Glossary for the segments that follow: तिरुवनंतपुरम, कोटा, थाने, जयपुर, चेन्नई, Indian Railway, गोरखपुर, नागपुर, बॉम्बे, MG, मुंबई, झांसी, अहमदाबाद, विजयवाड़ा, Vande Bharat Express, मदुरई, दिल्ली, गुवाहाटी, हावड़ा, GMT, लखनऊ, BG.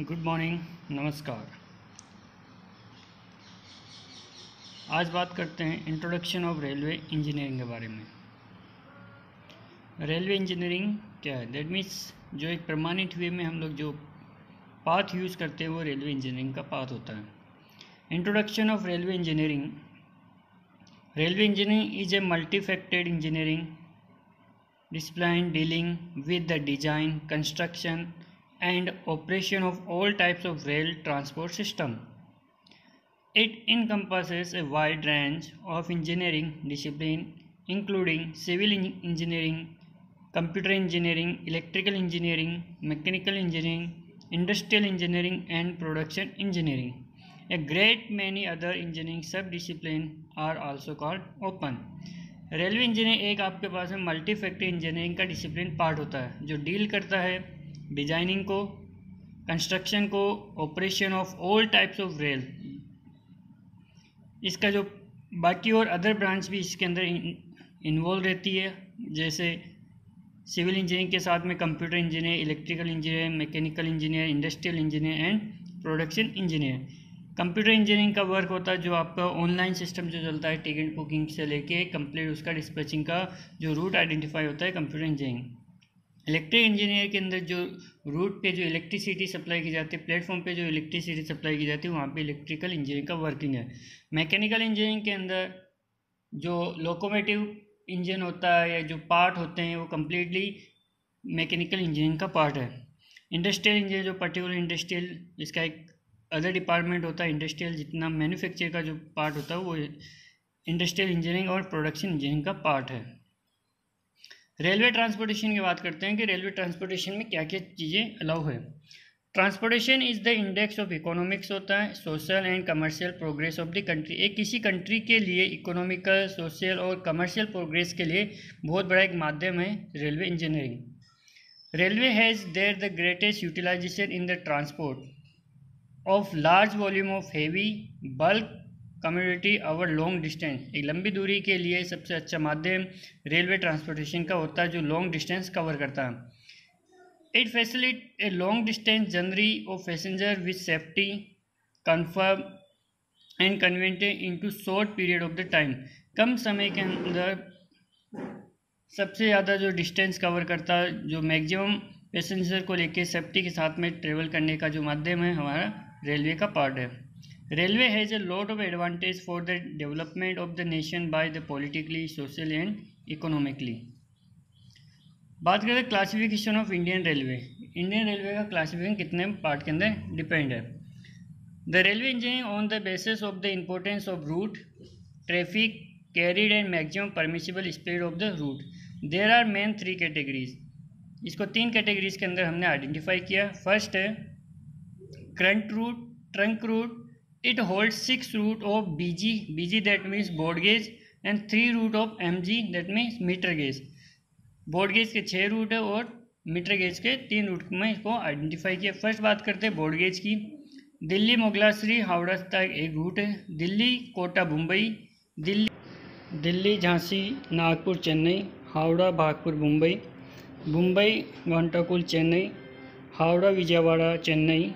Good morning, नमस्कार। आज बात करते हैं इंट्रोडक्शन ऑफ रेलवे इंजीनियरिंग के बारे में। रेलवे इंजीनियरिंग क्या है? दैट मीन्स जो एक प्रमाणित वे में हम लोग जो पाथ यूज़ करते हैं वो रेलवे इंजीनियरिंग का पाथ होता है। Introduction of railway engineering. Railway engineering is a multifaceted engineering discipline dealing with the design, construction and operation of all types of rail transport system. It encompasses a wide range of engineering discipline including civil engineering, computer engineering, electrical engineering, mechanical engineering, industrial engineering and production engineering. A great many other engineering subdisciplines are also called open. Railway engineering एक आपके पास में multi factor engineering का discipline part होता है जो deal करता है डिजाइनिंग को, कंस्ट्रक्शन को, operation of all types of rail. इसका जो बाकी और अदर ब्रांच भी इसके अंदर इन्वॉल्व रहती है, जैसे सिविल इंजीनियरिंग के साथ में computer engineer, electrical engineer, mechanical engineer, industrial engineer and production engineer. Computer engineering का वर्क होता है जो आपका ऑनलाइन सिस्टम जो चलता है टिकट बुकिंग से लेके कंप्लीट उसका डिस्पैचिंग का जो रूट आइडेंटिफाई होता है कंप्यूटर इंजीनियरिंग। इलेक्ट्रिक इंजीनियर के अंदर जो रूट पे जो इलेक्ट्रिसिटी सप्लाई की जाती है, प्लेटफॉर्म पे जो इलेक्ट्रिसिटी सप्लाई की जाती है वहाँ पे इलेक्ट्रिकल इंजीनियरिंग का वर्किंग है। मैकेनिकल इंजीनियरिंग के अंदर जो लोकोमोटिव इंजन होता है या जो पार्ट होते हैं वो कम्प्लीटली मैकेनिकल इंजीनियरिंग का पार्ट है। इंडस्ट्रियल इंजीनियर जो पर्टिकुलर इंडस्ट्रियल इसका एक अदर डिपार्टमेंट होता है, इंडस्ट्रियल जितना मैन्युफैक्चर का जो पार्ट होता है वो इंडस्ट्रियल इंजीनियरिंग और प्रोडक्शन इंजीनियरिंग का पार्ट है। रेलवे ट्रांसपोर्टेशन की बात करते हैं कि रेलवे ट्रांसपोर्टेशन में क्या क्या चीज़ें अलाउ है। Transportation is the index of economics होता है, social and commercial progress of the country. एक किसी कंट्री के लिए इकोनॉमिकल, सोशल और कमर्शियल प्रोग्रेस के लिए बहुत बड़ा एक माध्यम है railway engineering. Railway has there the greatest utilization in the transport of large volume of heavy bulk community over long distance. एक लंबी दूरी के लिए सबसे अच्छा माध्यम रेलवे ट्रांसपोर्टेशन का होता है जो लॉन्ग डिस्टेंस कवर करता है। It facilitate a long distance जनरी of passenger with safety comfort and convenient into short period of the time. कम समय के अंदर सबसे ज़्यादा जो डिस्टेंस कवर करता है जो मैक्सिमम पैसेंजर को लेके सेफ्टी के साथ में ट्रेवल करने का जो माध्यम है हमारा रेलवे का पार्ट है। Railway has a lot of advantage for the development of the nation by the politically, social and economically. बात करें classification of Indian railway. Indian railway का क्लासिफिकेशन कितने पार्ट के अंदर डिपेंड है। The railway engineering on the basis of the importance of route, traffic carried and maximum permissible speed of the route. There are main three categories. इसको तीन categories के अंदर हमने आइडेंटिफाई किया। फर्स्ट है trunk route, trunk route. It holds 6 route of BG, BG that means board gauge, and 3 route of MG that means meter gauge. Broad gauge के 6 root है और मीटर गेज के 3 रूट में इसको आइडेंटिफाई किया। First बात करते हैं बोर्ड गेज की। दिल्ली मोगलाश्री हावड़ा तक एक रूट है, दिल्ली कोटा मुंबई, दिल्ली झांसी नागपुर चेन्नई, हावड़ा भागपुर मुंबई, मुंबई वांटाकुल चेन्नई, हावड़ा विजयवाड़ा चेन्नई,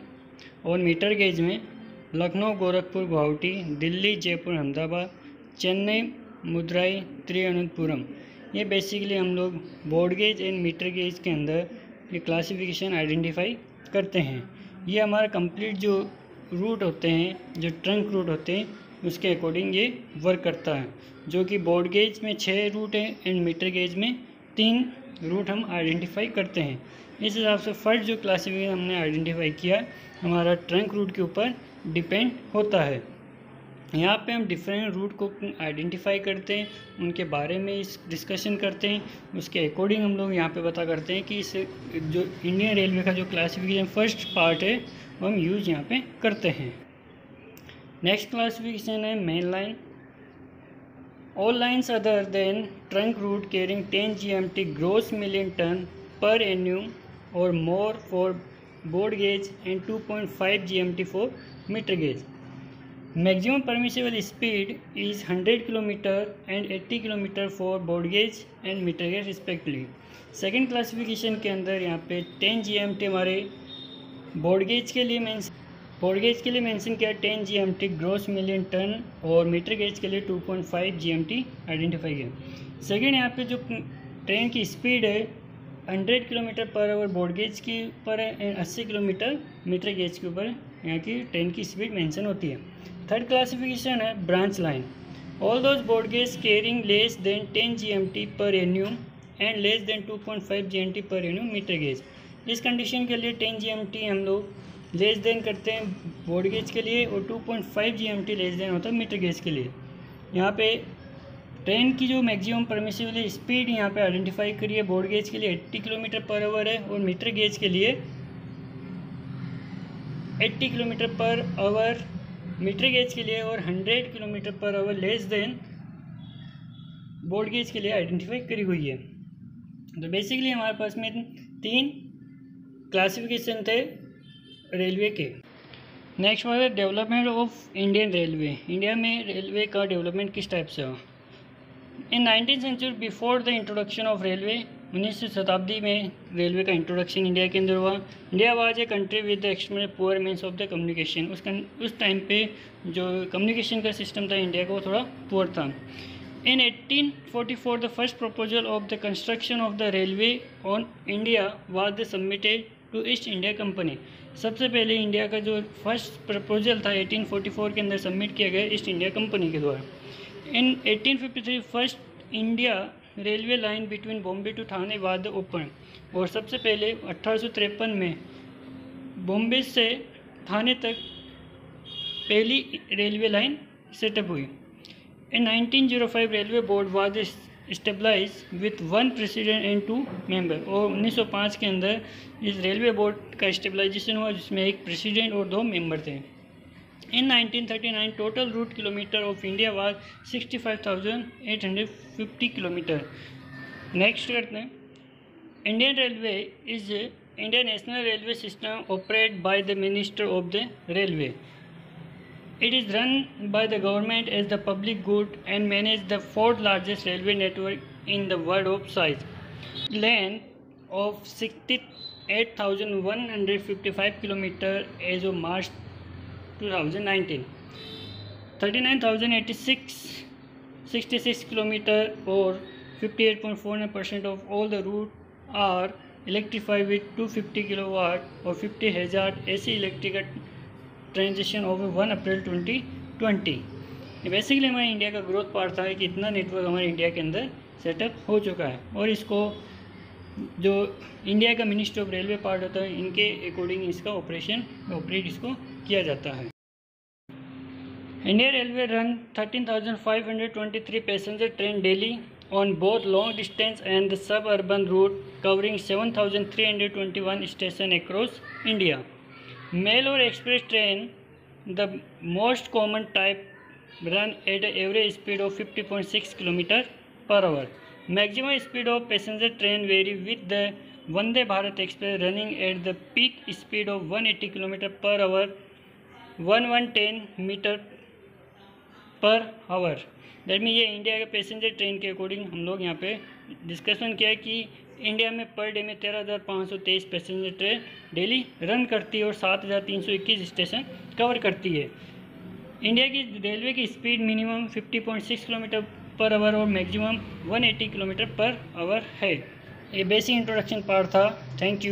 और मीटर गेज में लखनऊ गोरखपुर गुवाहाटी, दिल्ली जयपुर अहमदाबाद, चेन्नई मदुरई तिरुवनंतपुरम। ये बेसिकली हम लोग broad gauge and metre gauge के अंदर ये क्लासिफिकेशन आइडेंटिफाई करते हैं। ये हमारा कंप्लीट जो रूट होते हैं, जो ट्रंक रूट होते हैं, उसके अकॉर्डिंग ये वर्क करता है, जो कि बोर्ड गेज में 6 रूट है एंड मीटर गेज में 3 रूट हम आइडेंटिफाई करते हैं। इस हिसाब से फर्स्ट जो क्लासिफिकेशन हमने आइडेंटिफाई किया हमारा ट्रंक रूट के ऊपर डिपेंड होता है। यहाँ पे हम डिफरेंट रूट को आइडेंटिफाई करते हैं, उनके बारे में इस डिस्कशन करते हैं, उसके अकॉर्डिंग हम लोग यहाँ पे बता करते हैं कि इस जो इंडियन रेलवे का जो क्लासिफिकेशन फर्स्ट पार्ट है वो हम यूज यहाँ पे करते हैं। नेक्स्ट क्लासिफिकेशन है main line. All lines other than trunk route carrying 10 GMT gross million ton per annum or more for broad gauge and 2.5 GMT for metre gauge. Maximum permissible speed is 100 kilometre and 80 kilometre for broad gauge and metre gauge respectively. Second classification के अंदर यहाँ पे 10 GMT हमारे board gauge के लिए mention किया 10 GMT gross million ton और metre gauge के लिए 2.5 GMT आइडेंटिफाई किया। सेकेंड, यहाँ पे जो ट्रेन की स्पीड है 100 kilometre per our board gauge के ऊपर है, 80 किलोमीटर मीटर गेज के ऊपर यहाँ की ट्रेन की स्पीड मेंशन होती है। थर्ड क्लासिफिकेशन है branch line. All those broad gauge carrying less than 10 GMT per annum and less than 2.5 GMT per annum metre gauge. इस कंडीशन के लिए 10 GMT हम लोग लेस देन करते हैं बोर्ड गेज के लिए और 2.5 GMT लेस देन होता है मीटर गेज के लिए। यहाँ पे ट्रेन की जो मैक्सिमम परमिसिबल स्पीड यहाँ पे आइडेंटिफाई करिए, बोर्ड गेज के लिए 80 किलोमीटर पर आवर है और मीटर गेज के लिए 80 kilometre per hour meter gauge के लिए और 100 kilometre per hour less than broad gauge के लिए आइडेंटिफाई करी हुई है। तो बेसिकली हमारे पास में 3 क्लासिफिकेशन थे रेलवे के। नेक्स्ट वाला development of Indian railway. India में रेलवे का डेवलपमेंट किस टाइप से हो? In 19th century before the introduction of railway, 19वीं शताब्दी में रेलवे का इंट्रोडक्शन इंडिया के अंदर हुआ। India was a country with the extremely poor means of the communication. उस टाइम पे जो कम्युनिकेशन का सिस्टम था इंडिया का वो थोड़ा पुअर था। In 1844 the first proposal of the construction of the railway on India was the submitted to East India company. सबसे पहले इंडिया का जो फर्स्ट प्रपोजल था 1844 के अंदर सबमिट किया गया ईस्ट इंडिया कंपनी के द्वारा। In 1853 first India railway line between बॉम्बे to थाने was open. और सबसे पहले 1853 में बॉम्बे से थाने तक पहली रेलवे लाइन सेटअप हुई। In 1905 railway board was stabilize with 1 president and 2 member. और 1905 के अंदर इस रेलवे बोर्ड का स्टेबलाइजेशन हुआ जिसमें 1 प्रेसिडेंट और 2 मेंबर थे। In 1939 total route kilometer of India was 65,850 kilometer। Next करते हैं Indian Railway is a Indian national railway system operated by the Minister of the Railway। It is run by the government as the public good and managed the 4th largest railway network in the world of size, length of 68,155 kilometer as of March 2019। 39,086 kilometer or 58.49% of all the route are electrified with 250 kilowatt or 50 hazard AC electric transition over 1 April 2020। Basically हमारे India का growth part था कि इतना network हमारे India के अंदर setup हो चुका है और इसको जो इंडिया का मिनिस्ट्री ऑफ रेलवे पार्ट होता है इनके अकॉर्डिंग इसका ऑपरेट इसको किया जाता है। India railway run 13,523 passenger train daily on both long distance and the suburban route covering 7,321 station across India. Mail और express train the most common type run at average speed of 50.6 kilometre per hour. Maximum speed of passenger train very with the Vande Bharat express running at the peak speed of 180 kilometre per hour 1110 metre per hour. That mean ये India के passenger train के according हम लोग यहाँ पे discussion किया कि India में पर डे में 13,523 पैसेंजर ट्रेन डेली रन करती है और 7,321 स्टेशन कवर करती है। इंडिया की रेलवे की speed minimum 50.6 kilometre per hour और मैक्सिमम 180 किलोमीटर पर आवर है। ये बेसिक इंट्रोडक्शन पार्ट था। Thank you.